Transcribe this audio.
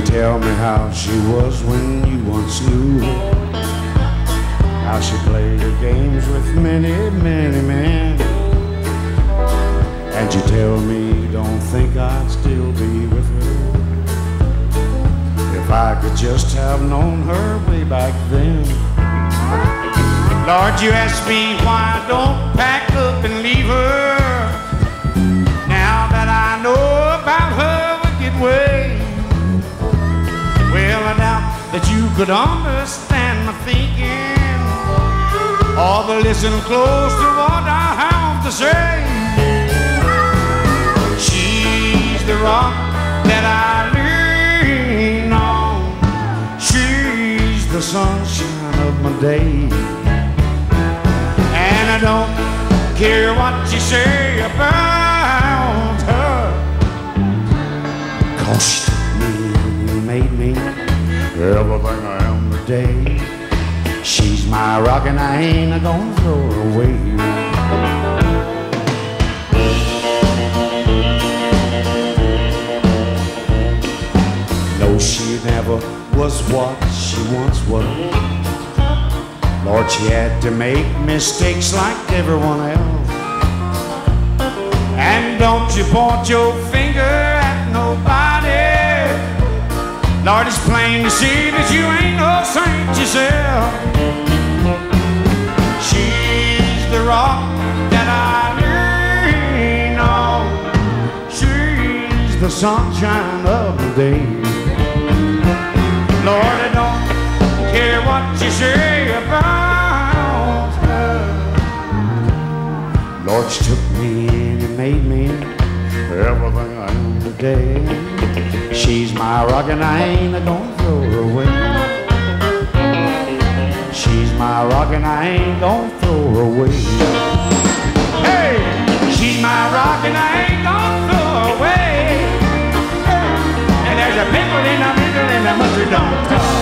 They tell me how she was when you once knew her, how she played her games with many, many men. And you tell me you don't think I'd still be with her if I could just have known her way back then. Lord, you asked me why I don't pack up and leave her. Now that I know about her wicked ways, well, I doubt that you could understand my thinking or but listen close to what I have to say. She's the rock that I lean on. She's the sunshine of my day. And I don't care what you say about her, 'cause made me everything I am today. She's my rock and I ain't gonna throw her away. No, she never was what she once was. Lord, she had to make mistakes like everyone else. And don't you point your finger at nobody. Lord, it's plain to see that you ain't no saint yourself. She's the rock that I lean on. She's the sunshine of the day. Lord, I don't care what you say about her. Lord, she took me in and made me everything I am today. She's my rock and I ain't gonna throw her away. She's my rock and I ain't gonna throw her away. Hey, she's my rock and I ain't gonna throw her away. Hey. And there's a pickle in the middle and the mustard don't come.